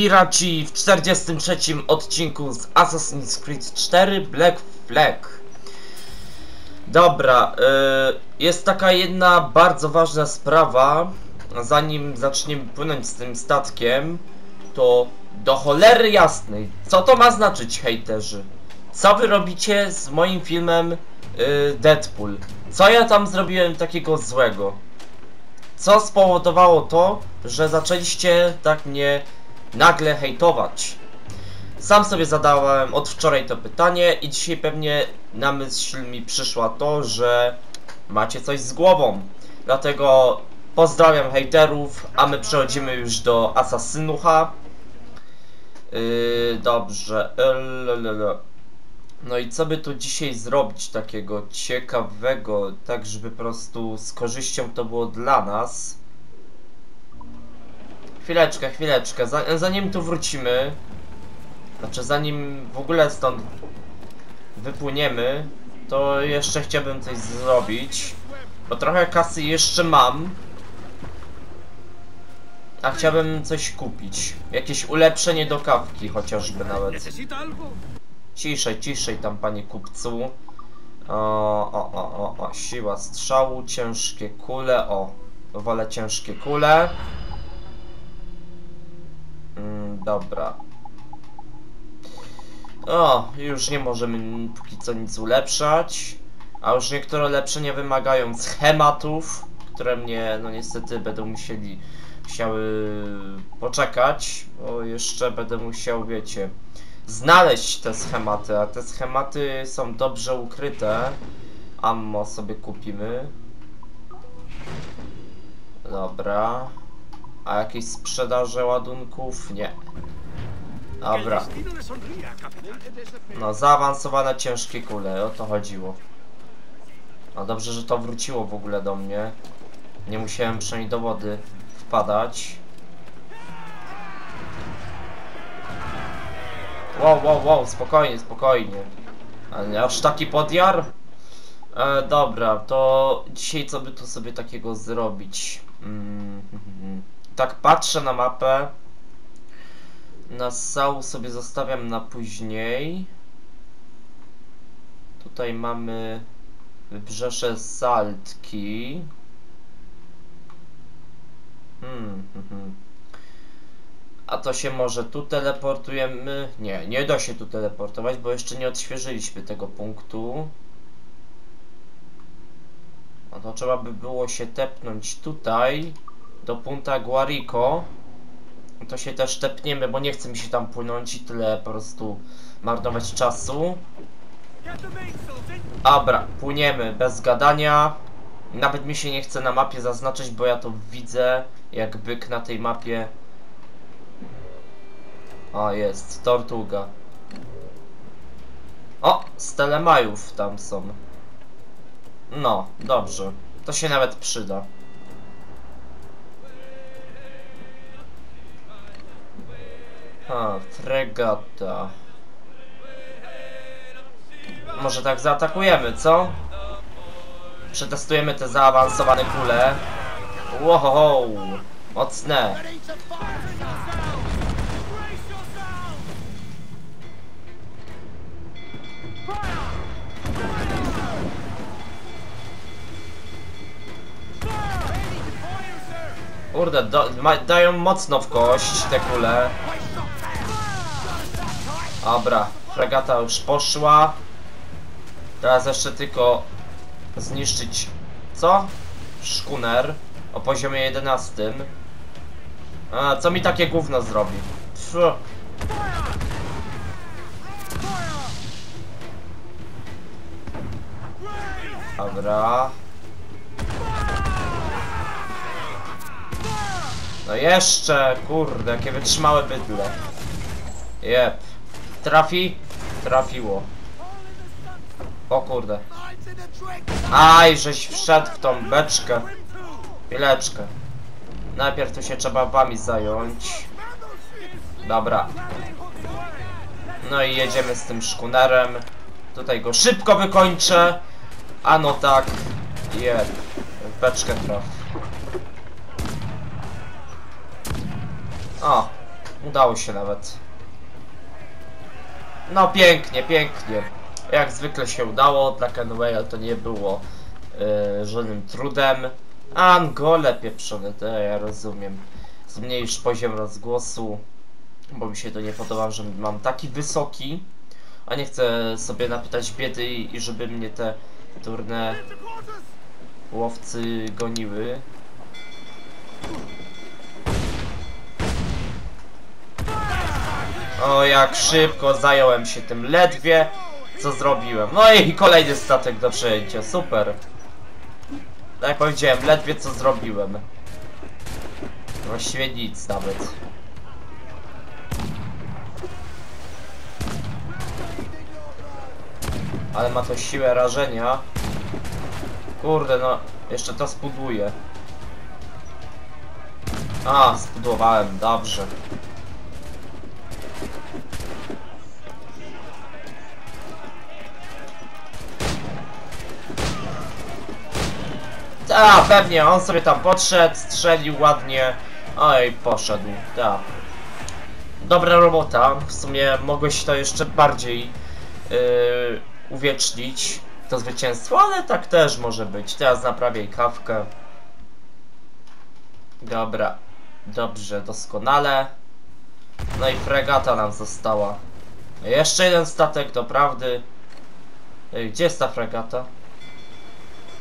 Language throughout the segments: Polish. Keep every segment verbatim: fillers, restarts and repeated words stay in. Piraci w czterdziestym trzecim odcinku z Assassin's Creed cztery Black Flag. Dobra, yy, jest taka jedna bardzo ważna sprawa. Zanim zaczniemy płynąć z tym statkiem, to do cholery jasnej, co to ma znaczyć, hejterzy? Co wy robicie z moim filmem yy, Deadpool? Co ja tam zrobiłem takiego złego? Co spowodowało to, że zaczęliście tak mnie nagle hejtować? Sam sobie zadałem od wczoraj to pytanie i dzisiaj pewnie na myśl mi przyszła to, że macie coś z głową. Dlatego pozdrawiam hejterów, a my przechodzimy już do Asasynucha. Yy, dobrze. No i co by tu dzisiaj zrobić takiego ciekawego, tak żeby po prostu z korzyścią to było dla nas? Chwileczkę, chwileczkę, zanim tu wrócimy, znaczy zanim w ogóle stąd wypłyniemy, to jeszcze chciałbym coś zrobić, bo trochę kasy jeszcze mam, a chciałbym coś kupić, jakieś ulepszenie do kawki chociażby nawet. Ciszej, ciszej tam, panie kupcu. O, o, o, o, o, siła strzału, ciężkie kule, o, wolę ciężkie kule. Mm, dobra. O, już nie możemy póki co nic ulepszać. A już niektóre ulepszenia wymagają schematów, które mnie, no niestety, będą musieli, musiały poczekać, bo jeszcze będę musiał, wiecie, znaleźć te schematy, a te schematy są dobrze ukryte. Ammo sobie kupimy. Dobra. A jakieś sprzedaże ładunków? Nie. Dobra. No, zaawansowane ciężkie kule, o to chodziło. No dobrze, że to wróciło w ogóle do mnie. Nie musiałem przynajmniej do wody wpadać. Wow, wow, wow, spokojnie, spokojnie. Ale aż taki podjar? E, dobra, to dzisiaj co by tu sobie takiego zrobić? Mm, tak patrzę na mapę. Nassau sobie zostawiam na później. Tutaj mamy wybrzeże Saltki. Hmm, hmm. A to się może tu teleportujemy? Nie, nie da się tu teleportować, bo jeszcze nie odświeżyliśmy tego punktu. No to trzeba by było się tepnąć tutaj, do Punta Guarico. To się też tepniemy, bo nie chce mi się tam płynąć i tyle po prostu marnować czasu. Dobra, płyniemy bez gadania. Nawet mi się nie chce na mapie zaznaczyć, bo ja to widzę jak byk na tej mapie. O, jest Tortuga. O, stele Majów tam są. No, dobrze. To się nawet przyda. A, fregata. Może tak zaatakujemy, co? Przetestujemy te zaawansowane kule. Wow, mocne. Kurde, da, ma, dają mocno w kość te kule. Dobra, fregata już poszła. Teraz jeszcze tylko zniszczyć, co? Szkuner o poziomie jedenastym. A, co mi takie gówno zrobi? Pff. Dobra. No jeszcze, kurde, jakie wytrzymałe bydle. Jep. Trafi? Trafiło. O kurde. Aj, żeś wszedł w tą beczkę. Chwileczkę. Najpierw tu się trzeba wami zająć. Dobra. No i jedziemy z tym szkunerem. Tutaj go szybko wykończę. A no tak. Jep. W beczkę traf. O, Udało się nawet. No pięknie, pięknie. Jak zwykle się udało. Dla Kenwaya to nie było yy, żadnym trudem. Angole pieprzone, to ja rozumiem. Zmniejsz poziom rozgłosu, bo mi się to nie podoba, że mam taki wysoki. A nie chcę sobie napytać biedy i, i żeby mnie te durne łowcy goniły. O, jak szybko zająłem się tym, ledwie co zrobiłem. No i kolejny statek do przejęcia, super. Tak jak powiedziałem, ledwie co zrobiłem. Właściwie nic nawet. Ale ma to siłę rażenia. Kurde, no jeszcze to spudłuje. A, spudłowałem, dobrze. Ta, pewnie, on sobie tam podszedł, strzelił ładnie. Oj, poszedł, ta. Dobra robota, w sumie mogłeś to jeszcze bardziej yy, uwiecznić, to zwycięstwo, ale tak też może być. Teraz naprawię kawkę. Dobra, dobrze, doskonale. No i fregata nam została. Jeszcze jeden statek, doprawdy. Gdzie jest ta fregata?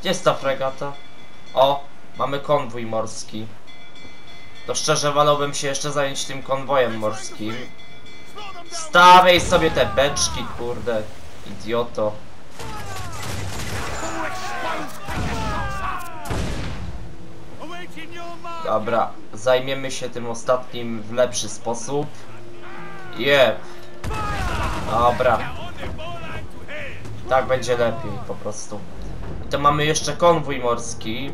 Gdzie jest ta fregata? O, mamy konwój morski. To szczerze wolałbym się jeszcze zająć tym konwojem morskim. Stawiaj sobie te beczki, kurde, idioto. Dobra, zajmiemy się tym ostatnim w lepszy sposób. Jep. Dobra. Tak będzie lepiej po prostu. I to mamy jeszcze konwój morski,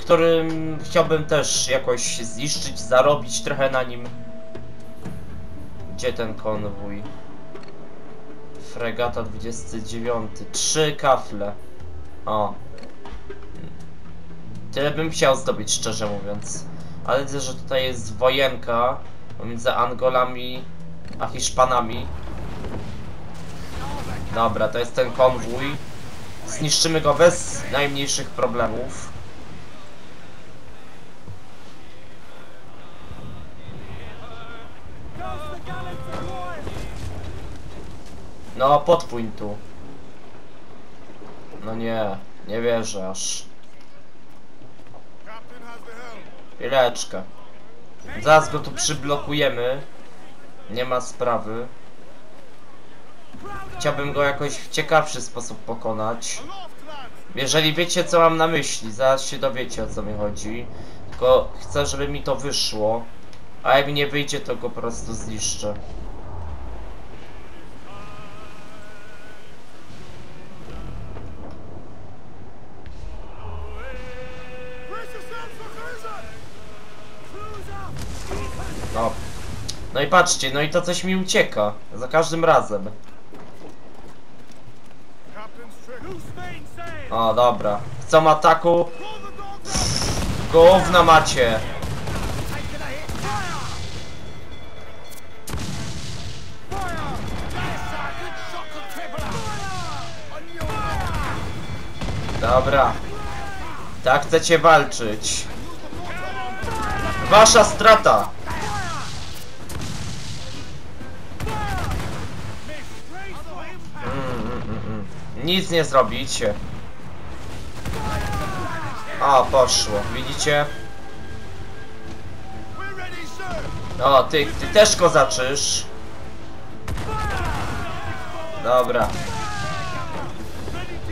którym chciałbym też jakoś zniszczyć, zarobić trochę na nim. Gdzie ten konwój? Fregata dwadzieścia dziewięć. Trzy kafle. O. Tyle bym chciał zdobyć, szczerze mówiąc. Ale widzę, że tutaj jest wojenka pomiędzy Angolami a Hiszpanami. Dobra, to jest ten konwój. Zniszczymy go bez najmniejszych problemów. No, podpłyń tu. No nie, nie wierzę aż. Chwileczkę. Zaraz go tu przyblokujemy. Nie ma sprawy. Chciałbym go jakoś w ciekawszy sposób pokonać. Jeżeli wiecie, co mam na myśli, zaraz się dowiecie, o co mi chodzi. Tylko chcę, żeby mi to wyszło. A jak mi nie wyjdzie, to go po prostu zniszczę. No. No i patrzcie, no i to coś mi ucieka. Za każdym razem. O, dobra. Chcą ataku? Gówno macie. Dobra. Tak chcecie walczyć. Wasza strata. Mm, mm, mm. Nic nie zrobicie. O, poszło, widzicie? O, ty, ty też kozaczysz. Dobra.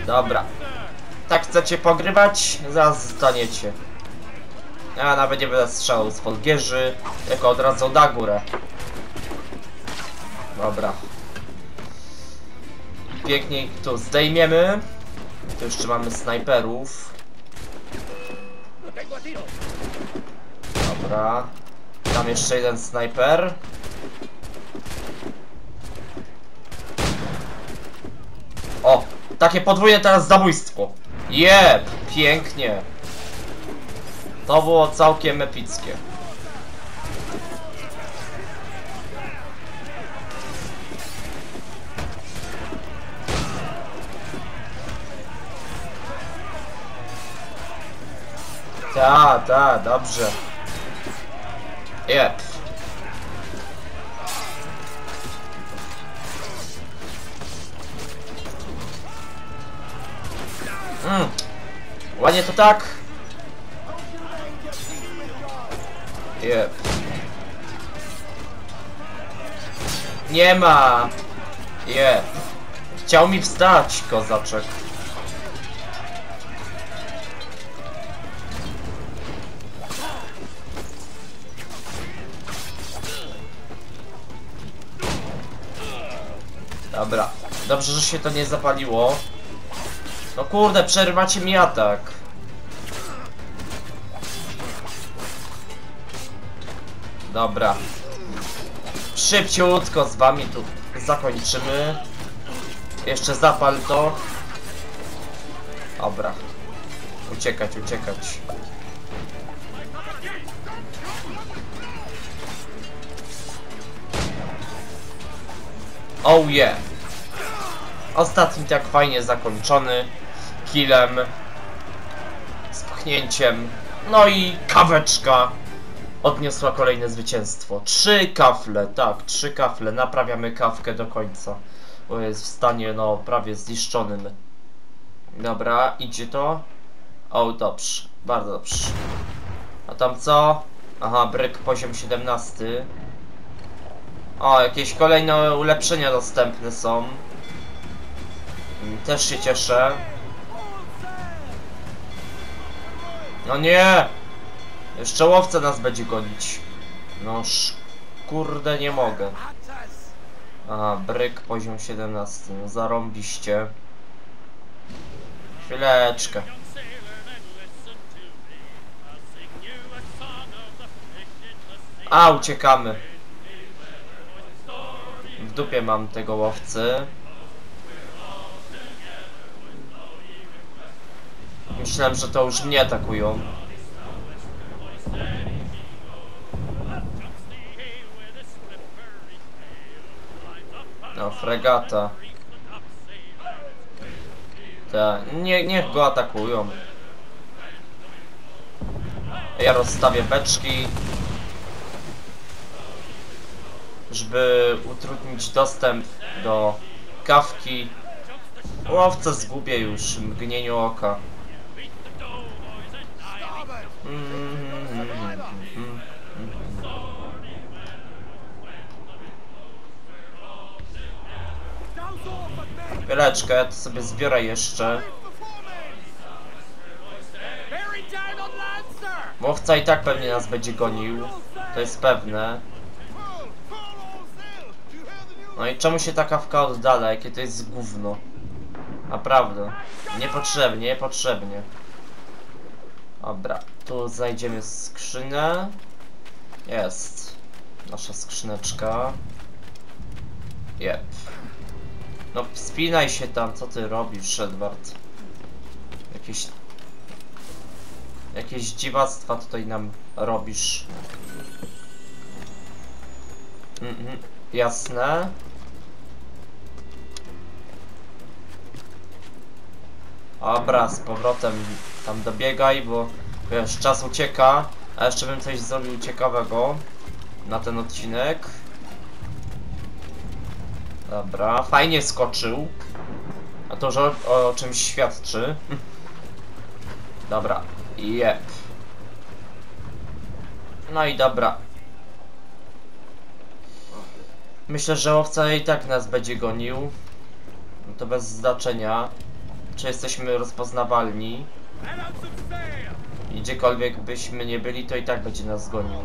Dobra. Tak chcecie pogrywać? Zaraz zostaniecie. Ja nawet nie będę strzelał z podgierzy, tylko od razu na górę. Dobra. Pięknie tu zdejmiemy. Tu jeszcze mamy snajperów. Dobra. Tam jeszcze jeden snajper. O! Takie podwójne teraz zabójstwo. Jeb! Pięknie. To było całkiem epickie. Ta, ta, dobrze. Jep. Mm. Ładnie to tak. Jep. Nie ma. Jep. Chciał mi wstać, kozaczek. Dobra, dobrze, że się to nie zapaliło. No kurde, przerwacie mi atak. Dobra. Szybciutko z wami tu zakończymy. Jeszcze zapal to. Dobra. Uciekać, uciekać. Oh yeah. Ostatni tak fajnie zakończony. Killem. Spchnięciem. No i kaweczka odniosła kolejne zwycięstwo. Trzy kafle, tak, trzy kafle. Naprawiamy kawkę do końca. Bo jest w stanie, no, prawie zniszczonym. Dobra, idzie to. O, dobrze, bardzo dobrze. A tam co? Aha, bryk poziom siedemnasty. O, jakieś kolejne ulepszenia dostępne są. Też się cieszę. No nie! Jeszcze łowca nas będzie gonić. No kurde, nie mogę. Aha, bryk poziom siedemnasty. No zarąbiście. Chwileczkę. A, uciekamy. W dupie mam tego łowcy. Myślałem, że to już mnie atakują. No, fregata. Ta, nie, niech go atakują. Ja rozstawię beczki, żeby utrudnić dostęp do kawki. Łowcę zgubię już w mgnieniu oka. Chwileczkę, ja to sobie zbiorę jeszcze. Łowca i tak pewnie nas będzie gonił. To jest pewne. No i czemu się ta kawka oddala? Jakie to jest gówno. Naprawdę. Niepotrzebnie, niepotrzebnie. Dobra, tu znajdziemy skrzynę. Jest. Nasza skrzyneczka. Jep. No wspinaj się tam, co ty robisz, Edward? Jakieś... Jakieś dziwactwa tutaj nam robisz. Mhm, jasne. Dobra, z powrotem tam dobiegaj, bo wiesz, czas ucieka. A jeszcze bym coś zrobił ciekawego na ten odcinek. Dobra, fajnie skoczył. A to, że o, o czymś świadczy. Dobra, jep. No i dobra. Myślę, że łowca i tak nas będzie gonił. No to bez znaczenia, czy jesteśmy rozpoznawalni. I gdziekolwiek byśmy nie byli, to i tak będzie nas gonił.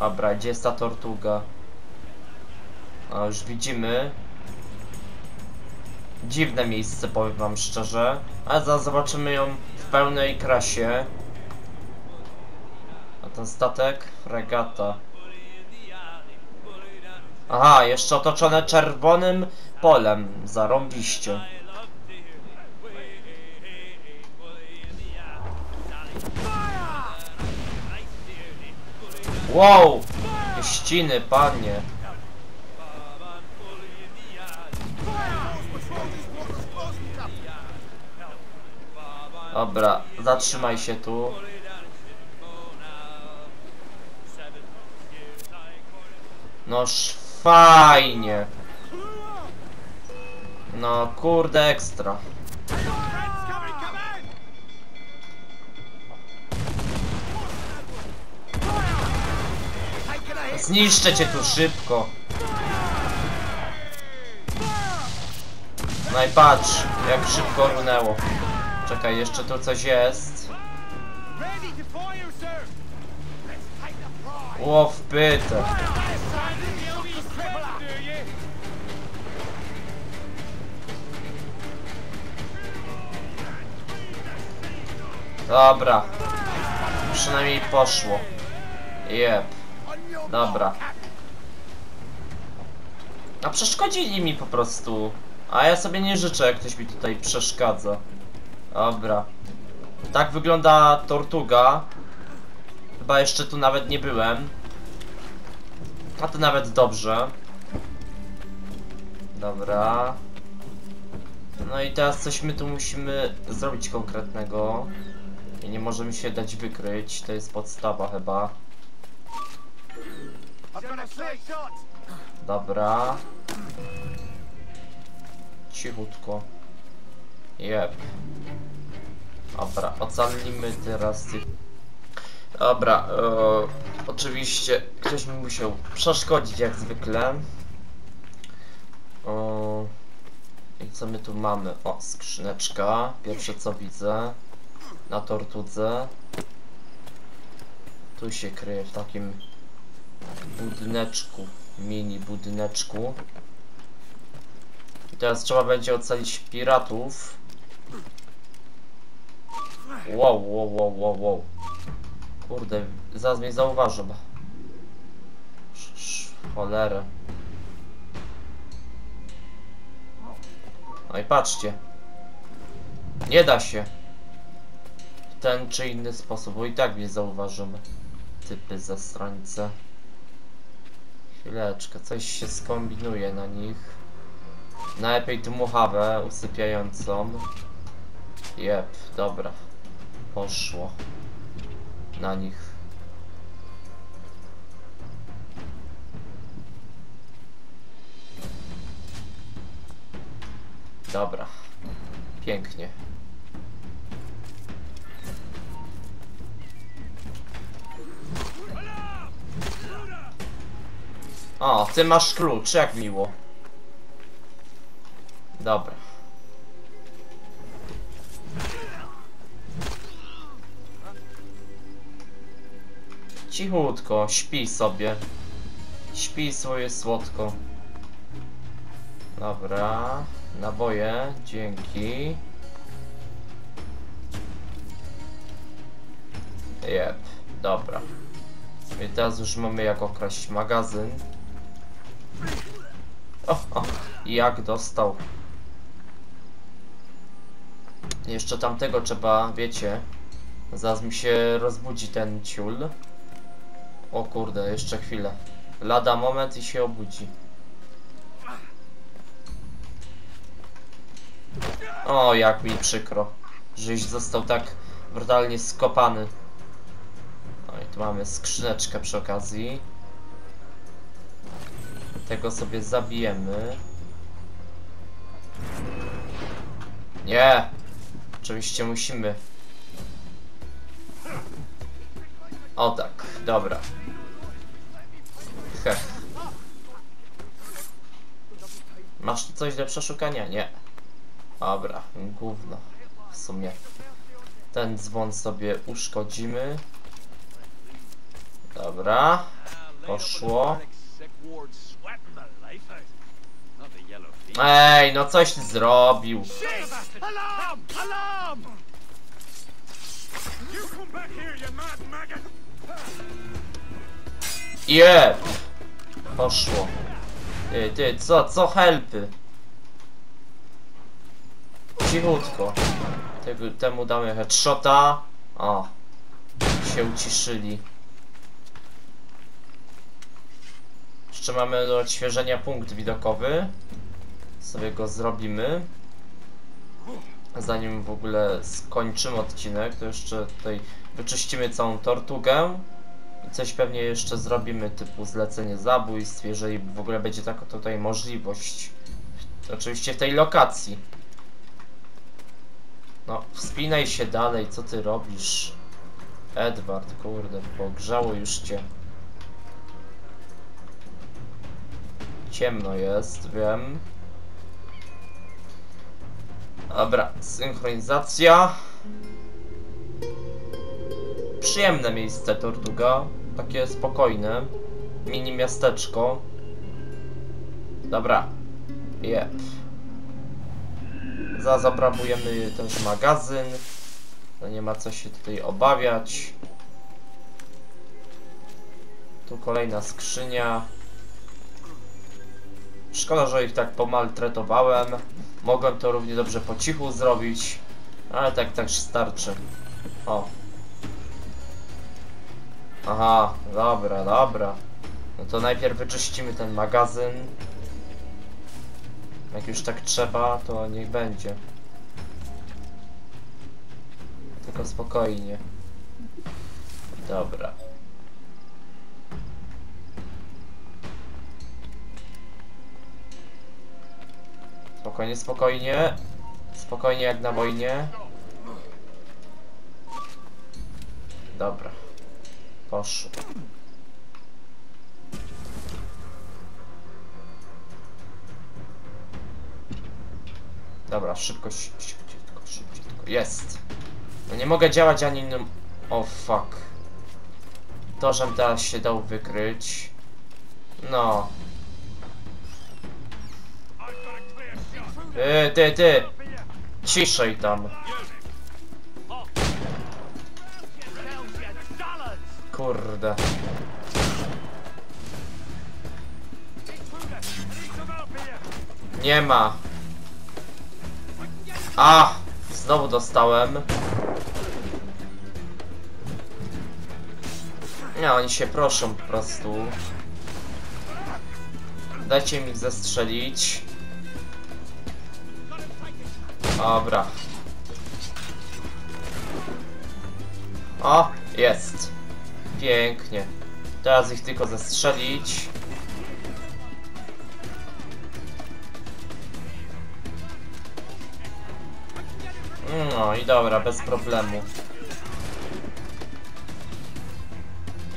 Dobra, gdzie jest ta tortuga? No, już widzimy. Dziwne miejsce, powiem wam szczerze. A zaraz zobaczymy ją w pełnej krasie. A ten statek? Fregata. Aha, jeszcze otoczone czerwonym polem. Zarąbiście. Wow! Ściny, panie. Dobra, zatrzymaj się tu. Noż fajnie. No kurde, ekstra. Zniszczę cię tu szybko. No i patrz, jak szybko runęło. Czekaj, jeszcze tu coś jest. Ło w pytę. Dobra. Przynajmniej poszło. Jep. Dobra. A przeszkodzili mi po prostu. A ja sobie nie życzę, jak ktoś mi tutaj przeszkadza. Dobra. Tak wygląda Tortuga. Chyba jeszcze tu nawet nie byłem. A to nawet dobrze. Dobra. No i teraz coś my tu musimy zrobić konkretnego. I nie możemy się dać wykryć. To jest podstawa chyba. Dobra. Cichutko. Jep. Dobra, ocalimy teraz tych. Dobra, e, oczywiście ktoś mi musiał przeszkodzić jak zwykle. O, i co my tu mamy? O, skrzyneczka. Pierwsze co widzę na Tortudze. Tu się kryje w takim budyneczku, mini budyneczku. I teraz trzeba będzie ocalić piratów. Wow, wow, wow, wow, wow. Kurde, zaraz mnie zauważył. Cholerę. No i patrzcie. Nie da się. W ten czy inny sposób, bo i tak mnie zauważymy. Typy zastrańce. Chwileczkę, coś się skombinuje na nich. Najlepiej dmuchawę usypiającą. Jep, dobra. Poszło. Na nich. Dobra. Pięknie. O, ty masz klucz, jak miło. Dobra. Cichutko, śpi sobie. Śpi swoje słodko. Dobra, naboje, dzięki. Jep, dobra. I teraz już mamy jak okraść magazyn. O, o, jak dostał. Jeszcze tamtego trzeba, wiecie. Zaraz mi się rozbudzi ten ciul. O kurde, jeszcze chwilę. Lada moment i się obudzi. O, jak mi przykro, żeś został tak brutalnie skopany. No i tu mamy skrzyneczkę przy okazji. Tego sobie zabijemy. Nie! Oczywiście musimy. O tak, dobra. Heh. Masz tu coś do przeszukania? Nie. Dobra, gówno. W sumie. Ten dzwon sobie uszkodzimy. Dobra. Poszło. Ej, no coś zrobił. Jep! Poszło. Ty, ty, co, co helpy? Cichutko. Tego, temu damy headshota. O. Się uciszyli. Jeszcze mamy do odświeżenia punkt widokowy. Sobie go zrobimy. Zanim w ogóle skończymy odcinek, to jeszcze tutaj wyczyścimy całą Tortugę. I coś pewnie jeszcze zrobimy, typu zlecenie zabójstw, jeżeli w ogóle będzie taka tutaj możliwość. Oczywiście w tej lokacji. No, wspinaj się dalej, co ty robisz? Edward, kurde, pogrzało już cię. Ciemno jest, wiem. Dobra, synchronizacja. Przyjemne miejsce Tortuga, takie spokojne, mini miasteczko. Dobra, jep. Zazabrabujemy też magazyn, no nie ma co się tutaj obawiać. Tu kolejna skrzynia. Szkoda, że ich tak pomaltretowałem. Mogłem to równie dobrze po cichu zrobić, ale tak też starczy. O. Aha, dobra, dobra. No to najpierw wyczyścimy ten magazyn. Jak już tak trzeba, to niech będzie. Tylko spokojnie. Dobra. Spokojnie, spokojnie. Spokojnie jak na wojnie. Dobra. Poszło. Dobra, szybko, szybciutko, szybciutko. Jest! No nie mogę działać ani innym... O, fuck. To, żem teraz się dał wykryć. No. Ty, ty, ty! Ciszej tam. Kurde. Nie ma. A! Znowu dostałem. Nie, oni się proszą po prostu. Dajcie mi ich zastrzelić. Dobra. O! Jest. Pięknie. Teraz ich tylko zastrzelić. No i dobra, bez problemu.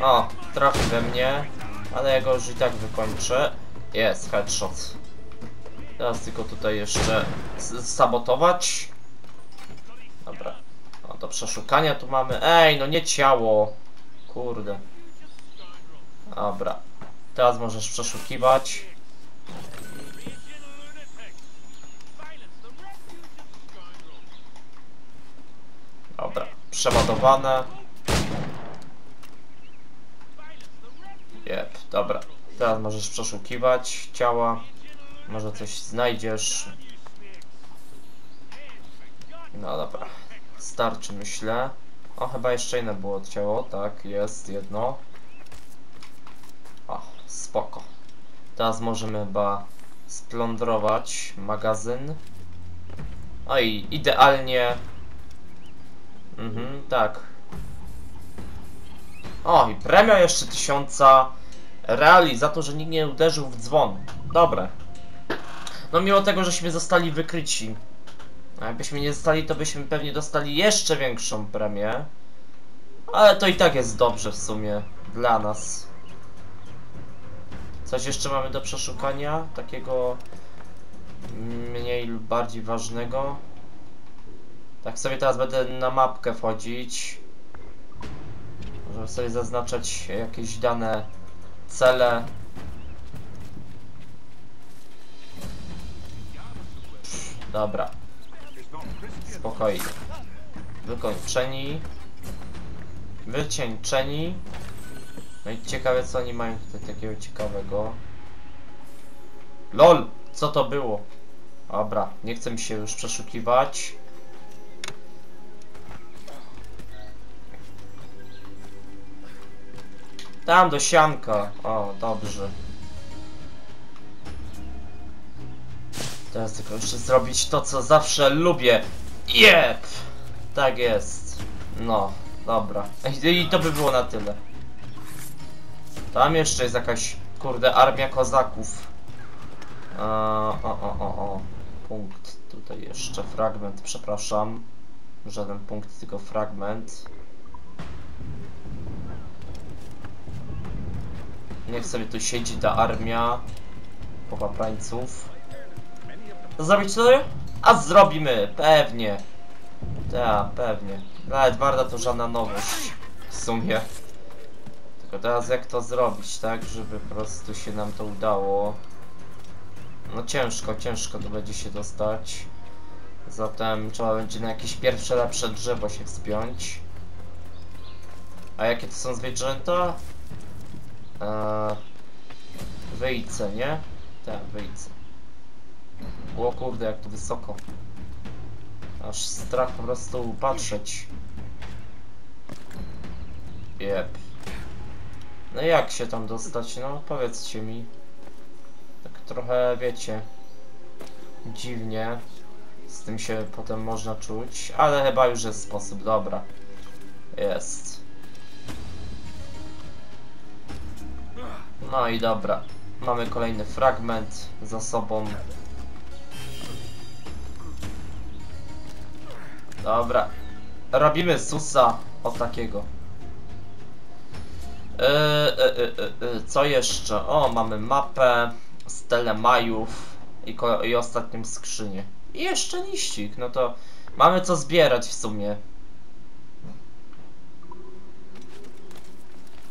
O, trafi we mnie. Ale ja go już i tak wykończę. Jest, headshot. Teraz tylko tutaj jeszcze sabotować. Dobra. O, do przeszukania tu mamy. Ej, no nie ciało. Kurde. Dobra. Teraz możesz przeszukiwać. Dobra. Przeładowane. Jep, dobra. Teraz możesz przeszukiwać ciała. Może coś znajdziesz. No dobra. Starczy, myślę. O, chyba jeszcze inne było ciało, tak, jest jedno. O, spoko. Teraz możemy chyba splądrować magazyn. O i idealnie. Mhm, tak. O, i premia jeszcze tysiąca reali za to, że nikt nie uderzył w dzwon. Dobre. No mimo tego, żeśmy zostali wykryci. A jakbyśmy nie zostali, to byśmy pewnie dostali jeszcze większą premię. Ale to i tak jest dobrze w sumie dla nas. Coś jeszcze mamy do przeszukania? Takiego mniej lub bardziej ważnego. Tak sobie teraz będę na mapkę wchodzić. Możemy sobie zaznaczać jakieś dane cele. Dobra. Spokojnie. Wykończeni. Wycieńczeni. No i ciekawe, co oni mają tutaj takiego ciekawego. LOL! Co to było? Dobra, nie chcę mi się już przeszukiwać. Tam do sianka. O, dobrze. Teraz tylko jeszcze zrobić to, co zawsze lubię. Jep! Tak jest. No, dobra. I to by było na tyle. Tam jeszcze jest jakaś, kurde, armia kozaków. Eee, o, o, o, o. Punkt. Tutaj jeszcze fragment, przepraszam. Żaden punkt, tylko fragment. Niech sobie tu siedzi ta armia popaprańców. Zrobić to? A zrobimy! Pewnie! Tak, pewnie. Dla Edwarda to żadna nowość w sumie. Tylko teraz jak to zrobić, tak? Żeby po prostu się nam to udało. No ciężko, ciężko to będzie się dostać. Zatem trzeba będzie na jakieś pierwsze lepsze drzewo się wspiąć. A jakie to są zwierzęta? Eee, wyjce, nie? Tak, wyjce. O kurde, jak to wysoko. Aż strach po prostu patrzeć. Jep. No jak się tam dostać? No powiedzcie mi. Tak trochę, wiecie, dziwnie z tym się potem można czuć, ale chyba już jest sposób, dobra. Jest. No i dobra. Mamy kolejny fragment za sobą. Dobra. Robimy susa od takiego. Yy, yy, yy, yy. Co jeszcze? O, mamy mapę, stelę majów i, i ostatnią skrzynię. I jeszcze liścik, no to mamy co zbierać w sumie.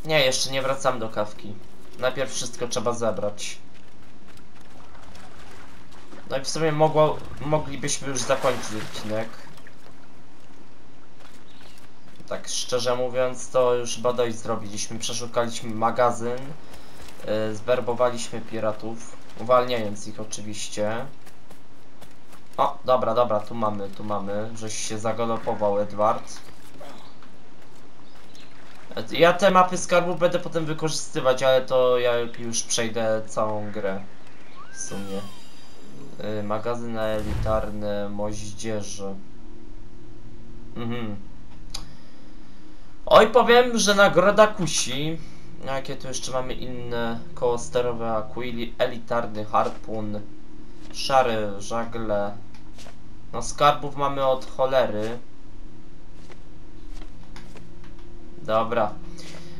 Nie, jeszcze nie wracam do kawki. Najpierw wszystko trzeba zebrać. No i w sumie mogło, moglibyśmy już zakończyć odcinek. Tak szczerze mówiąc, to już badaj zrobiliśmy. Przeszukaliśmy magazyn, yy, zwerbowaliśmy piratów, uwalniając ich oczywiście. O, dobra, dobra, tu mamy, tu mamy, żeś się zagalopował, Edward. Ja te mapy skarbów będę potem wykorzystywać, ale to ja już przejdę całą grę w sumie. Yy, magazyn elitarny moździerzy. Mhm. Oj, powiem, że nagroda kusi. Jakie tu jeszcze mamy inne? Koło sterowe, akuili, elitarny harpun, szary, żagle. No skarbów mamy od cholery. Dobra.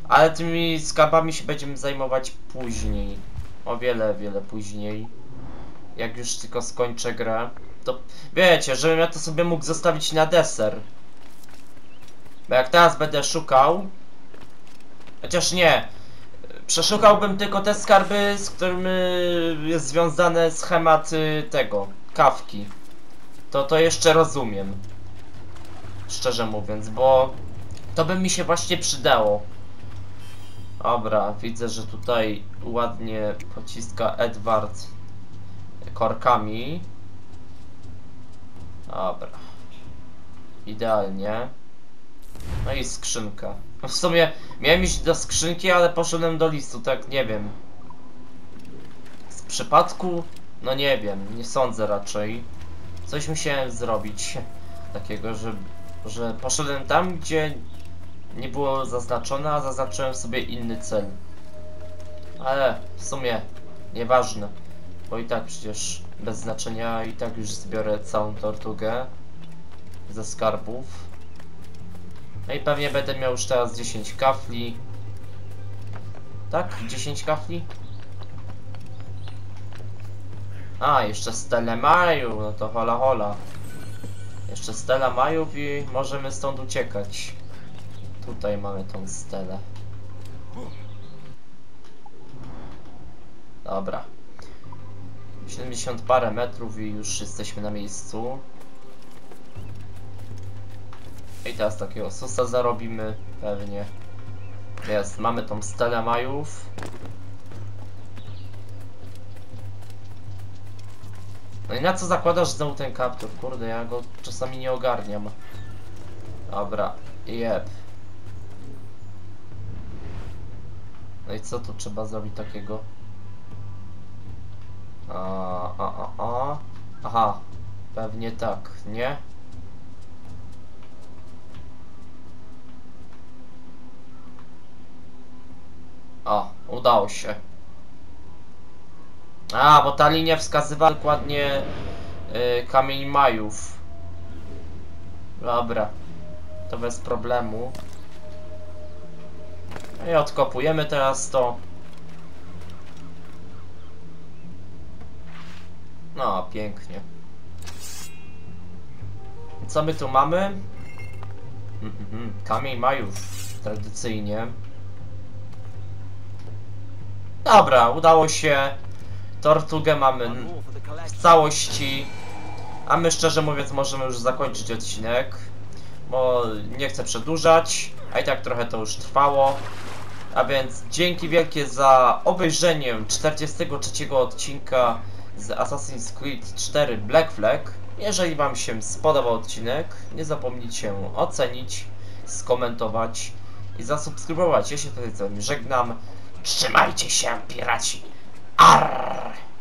Ale tymi skarbami się będziemy zajmować później. O wiele, wiele później. Jak już tylko skończę grę. To wiecie, żebym ja to sobie mógł zostawić na deser. Bo jak teraz będę szukał... Chociaż nie. Przeszukałbym tylko te skarby, z którymi jest związany schemat tego, kawki. To to jeszcze rozumiem. Szczerze mówiąc, bo to by mi się właśnie przydało. Dobra, widzę, że tutaj ładnie pociska Edward korkami. Dobra. Idealnie. No i skrzynka. W sumie miałem iść do skrzynki, ale poszedłem do listu, tak nie wiem. Z przypadku? No nie wiem, nie sądzę raczej. Coś musiałem zrobić takiego, że, że poszedłem tam, gdzie nie było zaznaczone, a zaznaczyłem sobie inny cel. Ale w sumie nieważne, bo i tak przecież bez znaczenia i tak już zbiorę całą tortugę ze skarbów. No i pewnie będę miał już teraz dziesięć kafli. Tak? dziesięć kafli? A, jeszcze stelę majów, no to hola hola. Jeszcze stela majów i możemy stąd uciekać. Tutaj mamy tą stelę. Dobra. siedemdziesiąt parę metrów i już jesteśmy na miejscu. I teraz takiego susa zarobimy, pewnie. Jest, mamy tą stelę majów. No i na co zakładasz znowu ten kaptur? Kurde, ja go czasami nie ogarniam. Dobra, jeb. No i co tu trzeba zrobić takiego? A, a, a, a. Aha, pewnie tak, nie? O, Udało się. A, bo ta linia wskazywała dokładnie yy, kamień Majów. Dobra. To bez problemu. I odkopujemy teraz to. No, pięknie. Co my tu mamy? Mm, mm, kamień Majów. Tradycyjnie. Dobra, udało się. Tortugę mamy w całości. A my, szczerze mówiąc, możemy już zakończyć odcinek. Bo nie chcę przedłużać. A i tak trochę to już trwało. A więc dzięki wielkie za obejrzenie czterdziestego trzeciego odcinka z Assassin's Creed cztery Black Flag. Jeżeli wam się spodobał odcinek, nie zapomnijcie ocenić, skomentować i zasubskrybować. Ja się tutaj z wami żegnam. Trzymajcie się, piraci! Arr!